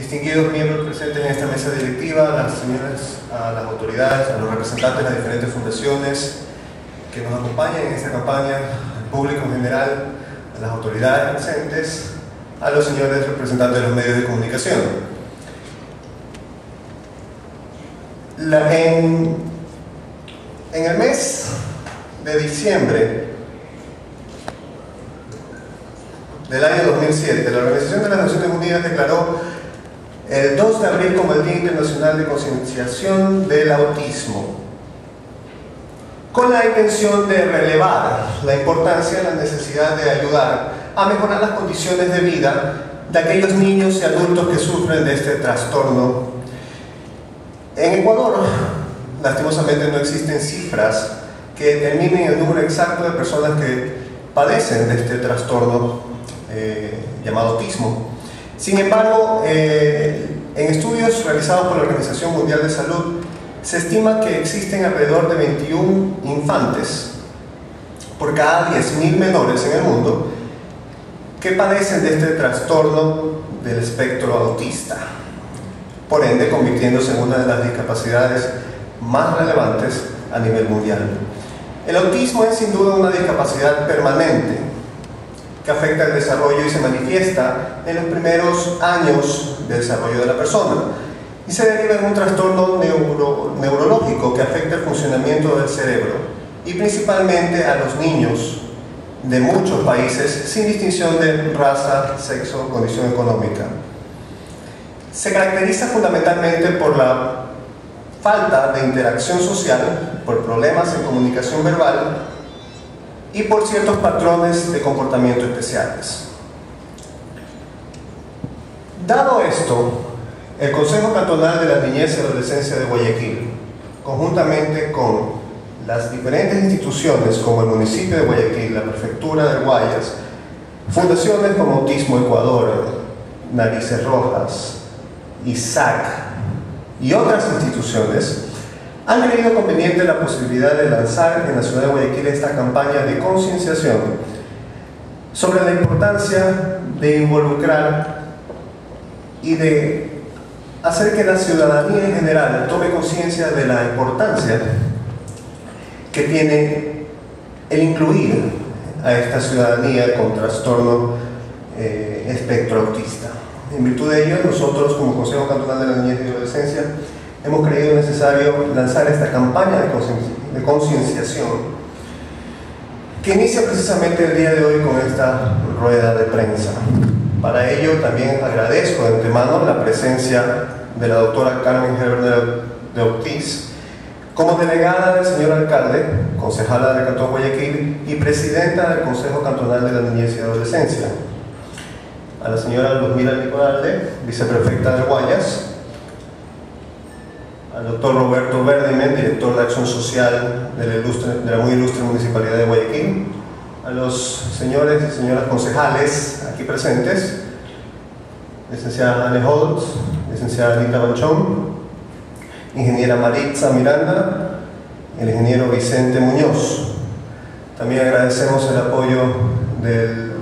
distinguidos miembros presentes en esta mesa directiva, las señoras, a las autoridades, a los representantes de las diferentes fundaciones que nos acompañan en esta campaña, al público en general, a las autoridades presentes, a los señores representantes de los medios de comunicación. En el mes de diciembre del año 2007, la Organización de las Naciones Unidas declaró el 2 de abril como el Día Internacional de Concienciación del Autismo, con la intención de relevar la importancia de la necesidad de ayudar a mejorar las condiciones de vida de aquellos niños y adultos que sufren de este trastorno. En Ecuador, lastimosamente, no existen cifras que determinen el número exacto de personas que padecen de este trastorno llamado autismo. Sin embargo, en estudios realizados por la Organización Mundial de Salud, se estima que existen alrededor de 21 infantes por cada 10.000 menores en el mundo que padecen de este trastorno del espectro autista, por ende convirtiéndose en una de las discapacidades más relevantes a nivel mundial. El autismo es sin duda una discapacidad permanente que afecta el desarrollo y se manifiesta en los primeros años de desarrollo de la persona, y se deriva en un trastorno neurológico que afecta el funcionamiento del cerebro y principalmente a los niños de muchos países sin distinción de raza, sexo, condición económica. Se caracteriza fundamentalmente por la falta de interacción social, por problemas en comunicación verbal y por ciertos patrones de comportamiento especiales. Dado esto, el Consejo Cantonal de la Niñez y Adolescencia de Guayaquil, conjuntamente con las diferentes instituciones como el municipio de Guayaquil, la prefectura de Guayas, fundaciones como Autismo Ecuador, Narices Rojas, Isaac y otras instituciones, han creído conveniente la posibilidad de lanzar en la ciudad de Guayaquil esta campaña de concienciación sobre la importancia de involucrar y de hacer que la ciudadanía en general tome conciencia de la importancia que tiene el incluir a esta ciudadanía con trastorno espectro autista. En virtud de ello, nosotros como Consejo Cantonal de la Niñez y Adolescencia hemos creído necesario lanzar esta campaña de concienciación que inicia precisamente el día de hoy con esta rueda de prensa. Para ello también agradezco de antemano la presencia de la doctora Carmen Herbener de Ortiz como delegada del señor alcalde, concejala del Cantón Guayaquil y presidenta del Consejo Cantonal de la Niñez y Adolescencia, a la señora Luzmila Nicolalde, viceprefecta de Guayas, al doctor Roberto Verdemente, director de Acción Social de la muy ilustre Municipalidad de Guayaquil, a los señores y señoras concejales aquí presentes, licenciada Anne Holt, licenciada Anita Banchón, ingeniera Maritza Miranda, el ingeniero Vicente Muñoz. También agradecemos el apoyo del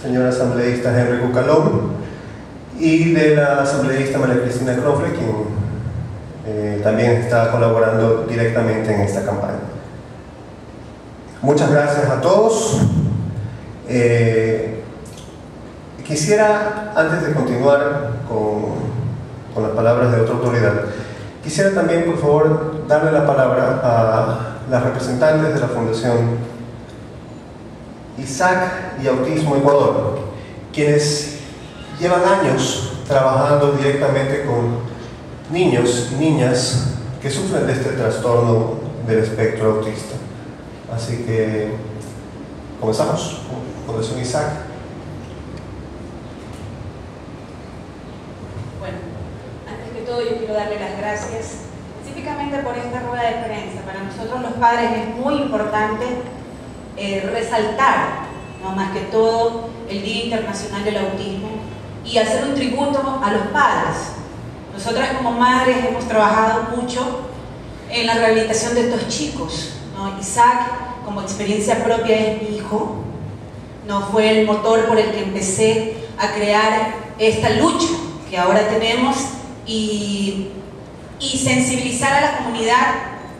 señor asambleísta Henry Cucalón y de la asambleísta María Cristina Crofre, quien también está colaborando directamente en esta campaña. Muchas gracias a todos. Quisiera, antes de continuar con las palabras de otra autoridad, quisiera también, por favor, darle la palabra a las representantes de la Fundación Isaac y Autismo Ecuador, quienes llevan años trabajando directamente con niños y niñas que sufren de este trastorno del espectro autista. Así que comenzamos con Fundación Isaac. Bueno, antes que todo yo quiero darle las gracias específicamente por esta rueda de prensa. Para nosotros los padres es muy importante resaltar, ¿no?, más que todo el Día Internacional del Autismo y hacer un tributo a los padres. Nosotras como madres hemos trabajado mucho en la rehabilitación de estos chicos, ¿no? Isaac, como experiencia propia, es mi hijo, ¿no? Fue el motor por el que empecé a crear esta lucha que ahora tenemos y sensibilizar a la comunidad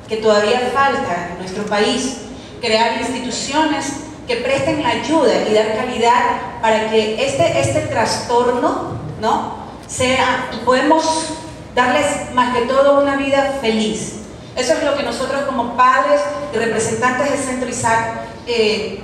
que todavía falta en nuestro país, crear instituciones que presten la ayuda y dar calidad para que este trastorno, ¿no?, sea, podemos darles más que todo una vida feliz. Eso es lo que nosotros como padres y representantes del Centro Isaac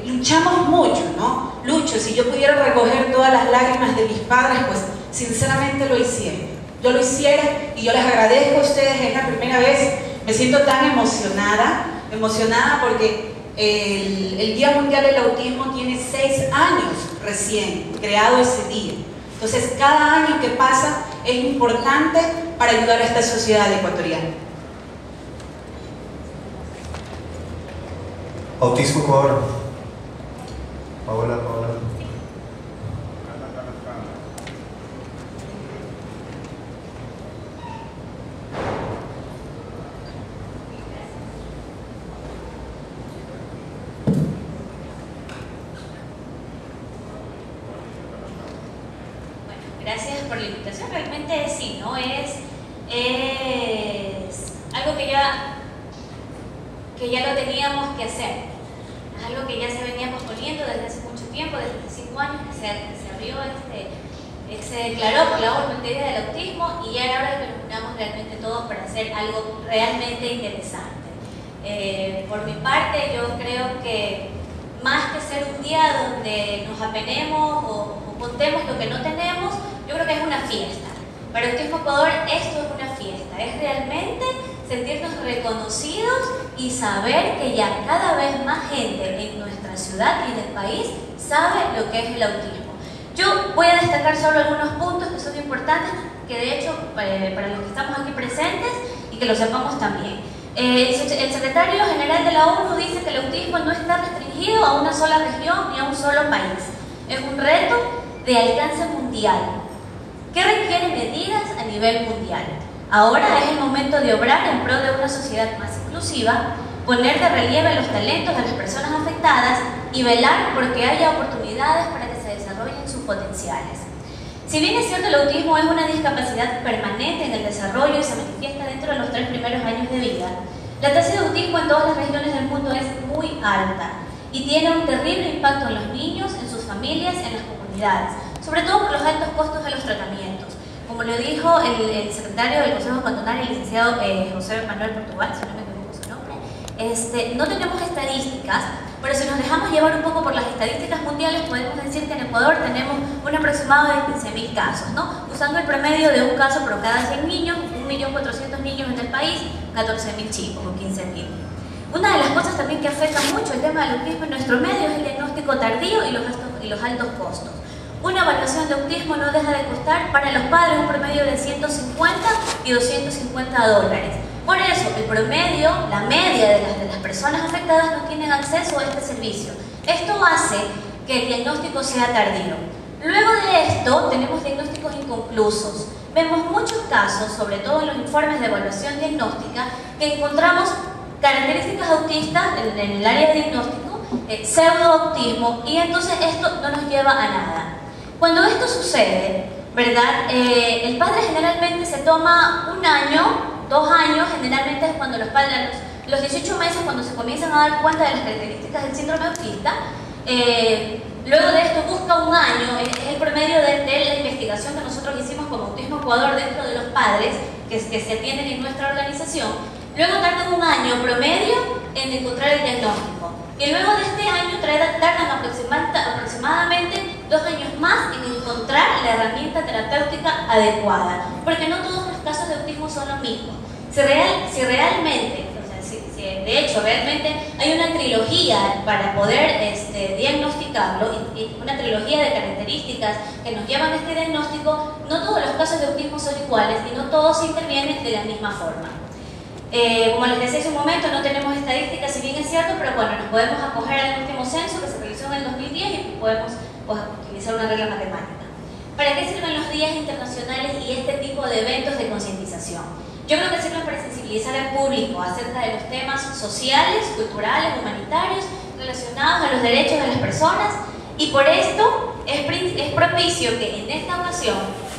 luchamos mucho, ¿no? Lucho, si yo pudiera recoger todas las lágrimas de mis padres, pues sinceramente lo hiciera. Yo lo hiciera y yo les agradezco a ustedes, es la primera vez, me siento tan emocionada porque el Día Mundial del Autismo tiene 6 años recién creado ese día. Entonces cada año que pasa es importante para ayudar a esta sociedad ecuatoriana. Autismo Ecuador. Paola. Gracias por la invitación. Realmente sí, ¿no? Es algo que ya lo teníamos que hacer. Es algo que ya se venía posponiendo desde hace mucho tiempo, desde hace 5 años que se abrió, se declaró por la ONU en materia del autismo, y ya era hora de que nos unamos realmente todos para hacer algo realmente interesante. Por mi parte, yo creo que más que ser un día donde nos apenemos o contemos lo que no tenemos, yo creo que es una fiesta. Para Autismo Ecuador esto es una fiesta, es realmente sentirnos reconocidos y saber que ya cada vez más gente en nuestra ciudad y del país sabe lo que es el autismo. Yo voy a destacar solo algunos puntos que son importantes, que de hecho para los que estamos aquí presentes y que lo sepamos también. El secretario general de la ONU dice que el autismo no está restringido a una sola región ni a un solo país. Es un reto de alcance mundial que requiere medidas a nivel mundial. Ahora es el momento de obrar en pro de una sociedad más inclusiva, poner de relieve los talentos de las personas afectadas y velar por que haya oportunidades para que se desarrollen sus potenciales. Si bien es cierto, el autismo es una discapacidad permanente en el desarrollo y se manifiesta dentro de los 3 primeros años de vida, la tasa de autismo en todas las regiones del mundo es muy alta y tiene un terrible impacto en los niños, en sus familias, en las comunidades, sobre todo por los altos costos de los tratamientos. Como lo dijo el secretario del Consejo Cantonal, el licenciado José Manuel Portugal, si no me equivoco su nombre, no tenemos estadísticas, pero si nos dejamos llevar un poco por las estadísticas mundiales, podemos decir que en Ecuador tenemos un aproximado de 15.000 casos, ¿no? Usando el promedio de un caso por cada 100 niños, 1.400.000 niños en el país, 14.000 chicos o 15.000. Una de las cosas también que afecta mucho el tema del autismo en nuestro medio es el diagnóstico tardío y los altos costos. Una evaluación de autismo no deja de costar para los padres un promedio de 150 y 250 dólares. Por eso, el promedio, la media de las personas afectadas no tienen acceso a este servicio. Esto hace que el diagnóstico sea tardío. Luego de esto, tenemos diagnósticos inconclusos. Vemos muchos casos, sobre todo en los informes de evaluación diagnóstica, que encontramos características autistas en el área de diagnóstico, pseudoautismo, y entonces esto no nos lleva a nada. Cuando esto sucede, ¿verdad? El padre generalmente se toma 1 año, 2 años, generalmente es cuando los padres, los 18 meses, cuando se comienzan a dar cuenta de las características del síndrome autista. Luego de esto busca 1 año, es el promedio de la investigación que nosotros hicimos como Autismo Ecuador dentro de los padres que se atienden en nuestra organización. Luego tardan 1 año promedio en encontrar el diagnóstico. Y luego de este año tardan aproximadamente 2 años más en encontrar la herramienta terapéutica adecuada, porque no todos los casos de autismo son los mismos. De hecho, realmente hay una trilogía para poder diagnosticarlo, y una trilogía de características que nos llevan a este diagnóstico. No todos los casos de autismo son iguales y no todos intervienen de la misma forma. Como les decía hace un momento, no tenemos estadísticas, si bien es cierto, pero bueno, nos podemos acoger al último censo que se realizó en el 2010 y podemos utilizar una regla matemática. ¿Para qué sirven los días internacionales y este tipo de eventos de concientización? Yo creo que sirven para sensibilizar al público acerca de los temas sociales, culturales, humanitarios, relacionados a los derechos de las personas, y por esto es propicio que en esta ocasión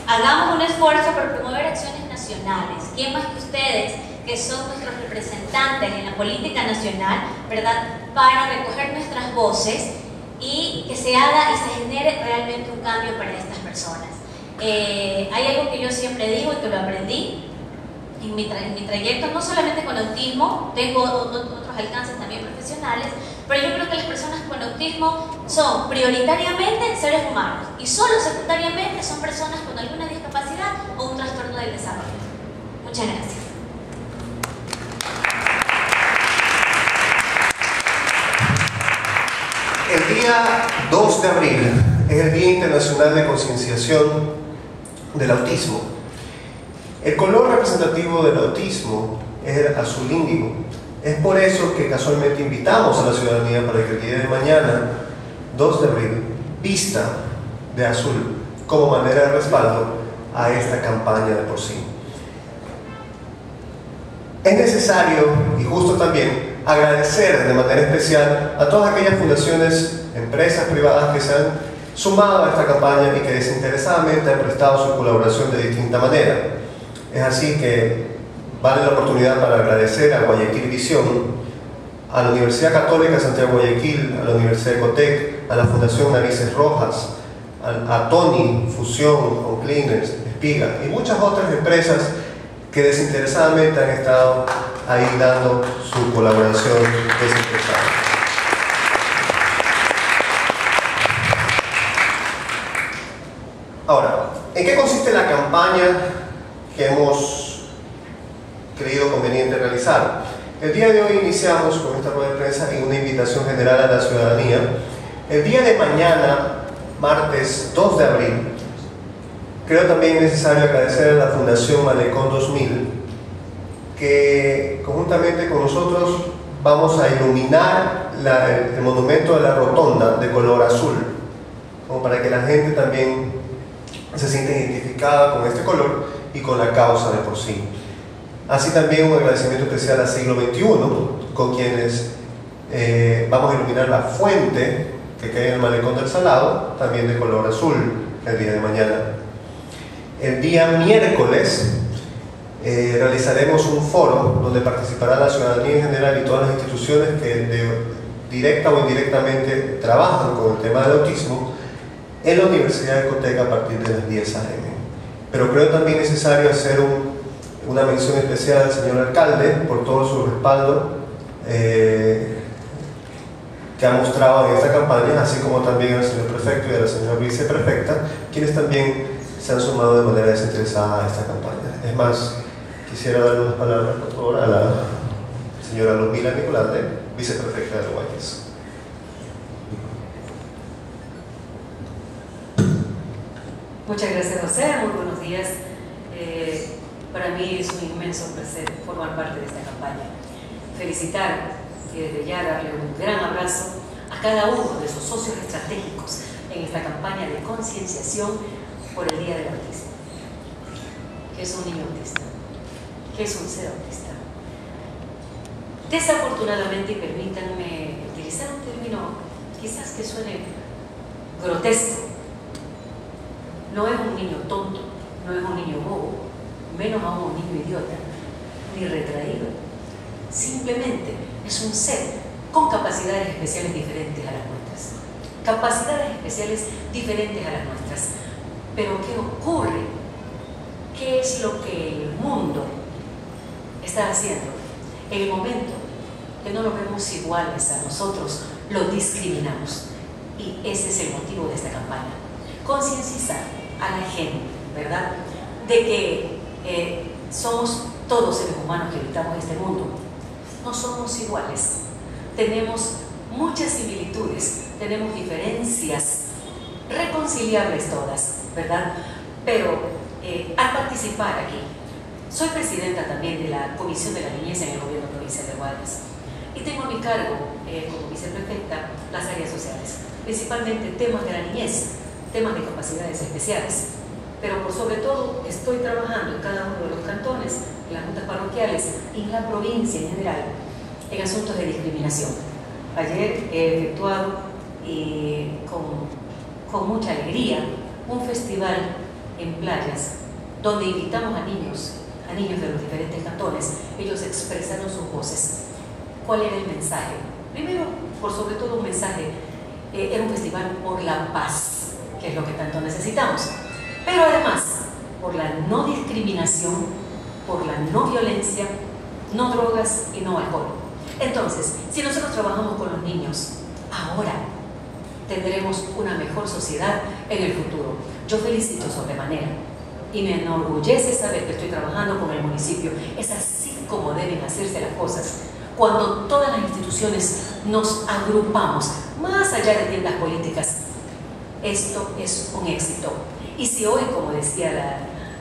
hagamos un esfuerzo por promover acciones nacionales. ¿Quién más que ustedes, que son nuestros representantes en la política nacional, ¿verdad?, para recoger nuestras voces y que se haga y se genere realmente un cambio para estas personas? Hay algo que yo siempre digo y que lo aprendí en mi trayecto, no solamente con autismo, tengo otros alcances también profesionales, pero yo creo que las personas con autismo son prioritariamente seres humanos y solo secundariamente son personas con alguna discapacidad o un trastorno del desarrollo. Muchas gracias. El día 2 de abril es el Día Internacional de Concienciación del Autismo. El color representativo del autismo es el azul índigo. Es por eso que casualmente invitamos a la ciudadanía para que el día de mañana, 2 de abril, vista de azul como manera de respaldo a esta campaña de por sí. Es necesario y justo también agradecer de manera especial a todas aquellas fundaciones, empresas privadas que se han sumado a esta campaña y que desinteresadamente han prestado su colaboración de distinta manera. Es así que vale la oportunidad para agradecer a Guayaquil Visión, a la Universidad Católica Santiago Guayaquil, a la Universidad Ecotec, a la Fundación Narices Rojas, a Tony, Fusión, O'Cleaners, Espiga y muchas otras empresas que desinteresadamente han estado ahí dando su colaboración desinteresada. Ahora, ¿en qué consiste la campaña que hemos creído conveniente realizar? El día de hoy iniciamos con esta rueda de prensa y una invitación general a la ciudadanía. El día de mañana, martes 2 de abril, creo también necesario agradecer a la Fundación Malecón 2000, que conjuntamente con nosotros vamos a iluminar el monumento de la rotonda de color azul, como para que la gente también se sienta identificada con este color y con la causa de por sí. Así también un agradecimiento especial a Siglo XXI, con quienes vamos a iluminar la fuente que cae en el Malecón del Salado, también de color azul, el día de mañana. El día miércoles realizaremos un foro donde participará la ciudadanía en general y todas las instituciones que directa o indirectamente trabajan con el tema del autismo en la Universidad Ecotec a partir de las 10 AM. Pero creo también necesario hacer una mención especial al señor alcalde por todo su respaldo que ha mostrado en esta campaña, así como también al señor prefecto y a la señora viceprefecta, quienes también se han sumado de manera desinteresada a esta campaña. Es más, quisiera darle unas palabras, por favor, a la señora Luzmila Nicolante, viceprefecta de Guayaquil. Muchas gracias, José. Muy buenos días. Para mí es un inmenso placer formar parte de esta campaña. Felicitar y desde ya darle un gran abrazo a cada uno de sus socios estratégicos en esta campaña de concienciación por el Día del Autismo. ¿Qué es un niño autista? ¿Qué es un ser autista? Desafortunadamente, y permítanme utilizar un término quizás que suene grotesco, no es un niño tonto, no es un niño bobo, menos a un niño idiota, ni retraído. Simplemente es un ser con capacidades especiales diferentes a las nuestras. Capacidades especiales diferentes a las nuestras. Pero ¿qué ocurre? ¿Qué es lo que el mundo está haciendo? En el momento que no los vemos iguales a nosotros, los discriminamos. Y ese es el motivo de esta campaña. Concienciar a la gente, ¿verdad?, de que somos todos seres humanos que habitamos este mundo. No somos iguales. Tenemos muchas similitudes, tenemos diferencias, reconciliables todas, ¿verdad? Pero al participar aquí, soy presidenta también de la Comisión de la Niñez en el Gobierno Provincial de Guayas y tengo a mi cargo, como viceprefecta, las áreas sociales, principalmente temas de la niñez, temas de capacidades especiales. Pero por sobre todo estoy trabajando en cada uno de los cantones, en las juntas parroquiales y en la provincia en general, en asuntos de discriminación. Ayer he efectuado con mucha alegría un festival en playas, donde invitamos a niños de los diferentes cantones. Ellos expresaron sus voces. ¿Cuál era el mensaje? Primero, por sobre todo un mensaje, era un festival por la paz, que es lo que tanto necesitamos, pero además por la no discriminación, por la no violencia, no drogas y no alcohol. Entonces, si nosotros trabajamos con los niños ahora, tendremos una mejor sociedad en el futuro. Yo felicito sobremanera y me enorgullece saber que estoy trabajando con el municipio. Es así como deben hacerse las cosas. Cuando todas las instituciones nos agrupamos, más allá de tiendas políticas, esto es un éxito. Y si hoy, como decía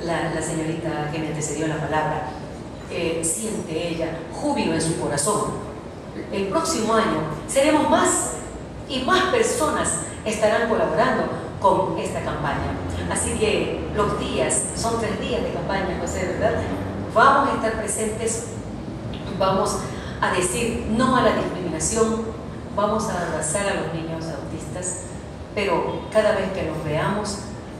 la señorita que me antecedió la palabra, siente ella júbilo en su corazón, el próximo año seremos más y más personas estarán colaborando con esta campaña. Así que los días, son 3 días de campaña, José, ¿verdad? Vamos a estar presentes, vamos a decir no a la discriminación, vamos a abrazar a los niños autistas, pero cada vez que los veamos,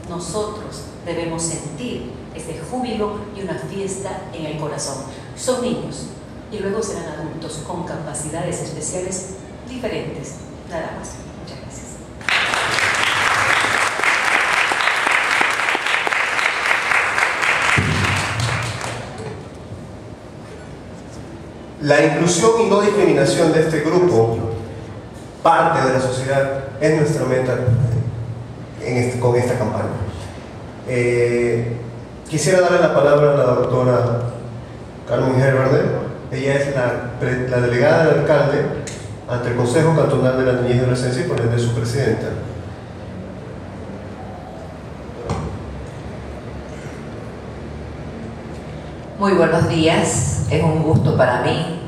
nosotros debemos sentir este júbilo y una fiesta en el corazón. Son niños y luego serán adultos con capacidades especiales diferentes. Nada más. Muchas gracias. La inclusión y no discriminación de este grupo, parte de la sociedad, es nuestra meta con esta campaña. Quisiera darle la palabra a la doctora Carmen Herbener. Ella es la delegada del alcalde ante el Consejo Cantonal de la Niñez y Adolescencia y por ende su presidenta. Muy buenos días, es un gusto para mí,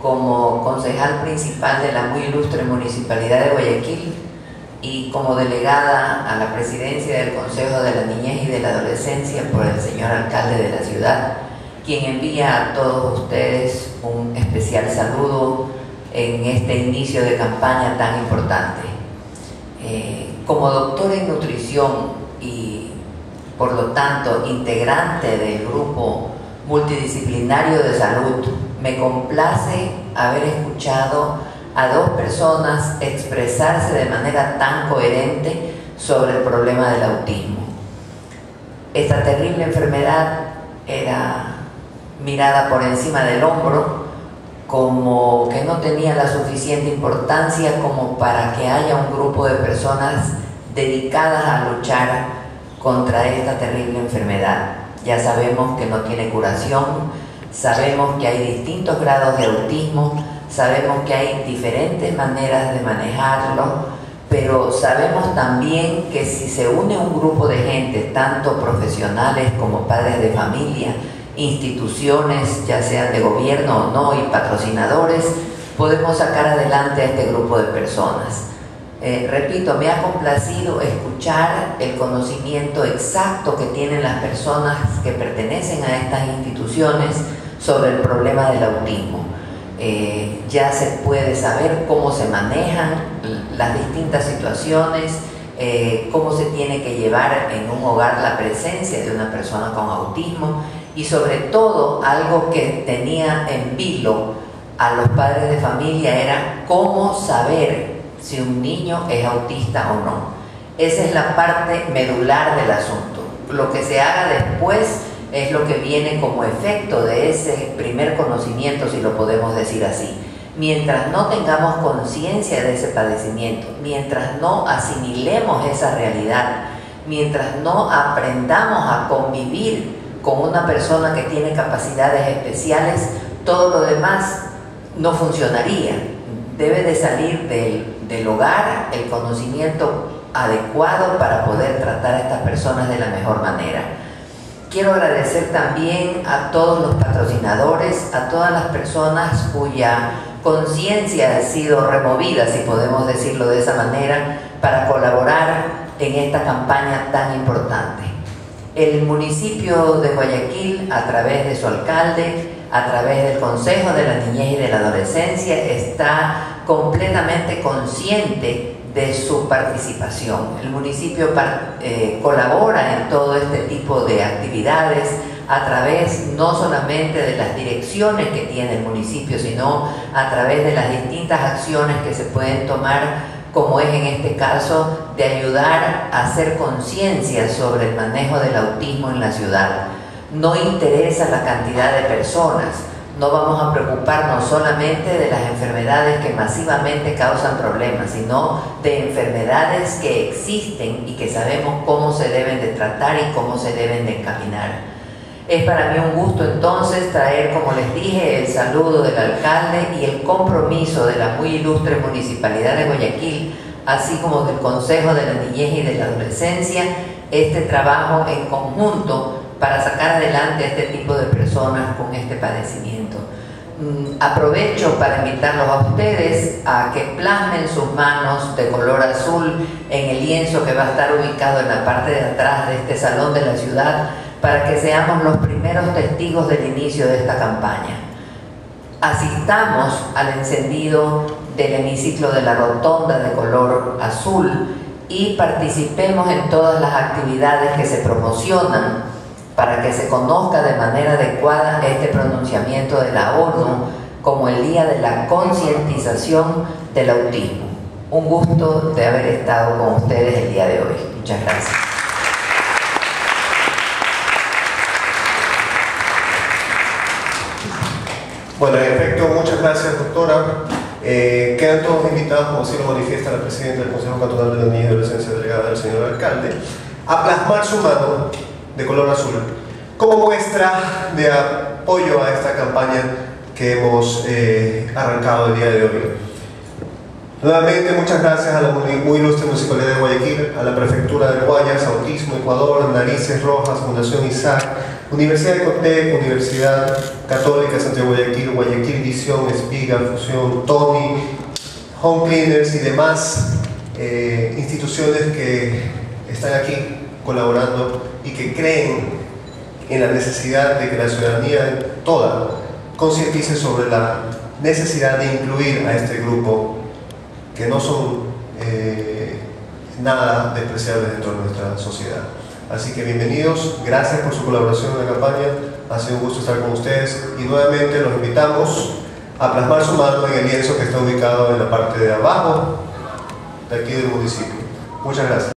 como concejal principal de la muy ilustre Municipalidad de Guayaquil y como delegada a la presidencia del Consejo de la Niñez y de la Adolescencia por el señor alcalde de la ciudad, quien envía a todos ustedes un especial saludo en este inicio de campaña tan importante. Como doctora en nutrición y por lo tanto integrante del grupo multidisciplinario de salud, me complace haber escuchado a 2 personas expresarse de manera tan coherente sobre el problema del autismo. Esta terrible enfermedad era mirada por encima del hombro, como que no tenía la suficiente importancia como para que haya un grupo de personas dedicadas a luchar contra esta terrible enfermedad. Ya sabemos que no tiene curación, sabemos que hay distintos grados de autismo, sabemos que hay diferentes maneras de manejarlo, pero sabemos también que si se une un grupo de gente, tanto profesionales como padres de familia, instituciones, ya sean de gobierno o no, y patrocinadores, podemos sacar adelante a este grupo de personas. Repito, me ha complacido escuchar el conocimiento exacto que tienen las personas que pertenecen a estas instituciones sobre el problema del autismo. Ya se puede saber cómo se manejan las distintas situaciones, cómo se tiene que llevar en un hogar la presencia de una persona con autismo, y sobre todo algo que tenía en vilo a los padres de familia era cómo saber si un niño es autista o no. Esa es la parte medular del asunto. Lo que se haga después es lo que viene como efecto de ese primer conocimiento, si lo podemos decir así. Mientras no tengamos conciencia de ese padecimiento, mientras no asimilemos esa realidad, mientras no aprendamos a convivir con una persona que tiene capacidades especiales, todo lo demás no funcionaría. Debe de salir del hogar el conocimiento adecuado para poder tratar a estas personas de la mejor manera. Quiero agradecer también a todos los patrocinadores, a todas las personas cuya conciencia ha sido removida, si podemos decirlo de esa manera, para colaborar en esta campaña tan importante. El municipio de Guayaquil, a través de su alcalde, a través del Consejo de la Niñez y de la Adolescencia, está completamente consciente de su participación. El municipio colabora en todo este tipo de actividades a través no solamente de las direcciones que tiene el municipio, sino a través de las distintas acciones que se pueden tomar, como es en este caso de ayudar a hacer conciencia sobre el manejo del autismo en la ciudad. No interesa la cantidad de personas, no vamos a preocuparnos solamente de las enfermedades que masivamente causan problemas, sino de enfermedades que existen y que sabemos cómo se deben de tratar y cómo se deben de encaminar. Es para mí un gusto entonces traer, como les dije, el saludo del alcalde y el compromiso de la muy ilustre Municipalidad de Guayaquil, así como del Consejo de la Niñez y de la Adolescencia, este trabajo en conjunto para sacar adelante a este tipo de personas con este padecimiento. Aprovecho para invitarlos a ustedes a que plasmen sus manos de color azul en el lienzo que va a estar ubicado en la parte de atrás de este salón de la ciudad, para que seamos los primeros testigos del inicio de esta campaña. Asistamos al encendido del hemiciclo de la rotonda de color azul y participemos en todas las actividades que se promocionan para que se conozca de manera adecuada este pronunciamiento de la ONU como el Día de la Concientización del Autismo. Un gusto de haber estado con ustedes el día de hoy. Muchas gracias. Bueno, en efecto, muchas gracias, doctora. Quedan todos invitados, como así lo manifiesta la presidenta del Consejo Cantonal de la Niñez y Adolescencia, delegada del señor alcalde, a plasmar su mano de color azul como muestra de apoyo a esta campaña que hemos arrancado el día de hoy. Nuevamente, muchas gracias a la muy ilustre Municipalidad de Guayaquil, a la Prefectura del Guayas, Autismo Ecuador, Narices Rojas, Fundación Isaac, Universidad Ecotec, Universidad Católica Santiago Guayaquil, Guayaquil Visión, Espiga, Fusión, Tony, O'Cleaners y demás instituciones que están aquí colaborando y que creen en la necesidad de que la ciudadanía toda concientice sobre la necesidad de incluir a este grupo, que no son nada despreciables dentro de nuestra sociedad. Así que bienvenidos, gracias por su colaboración en la campaña, ha sido un gusto estar con ustedes y nuevamente los invitamos a plasmar su mano en el lienzo que está ubicado en la parte de abajo de aquí del municipio. Muchas gracias.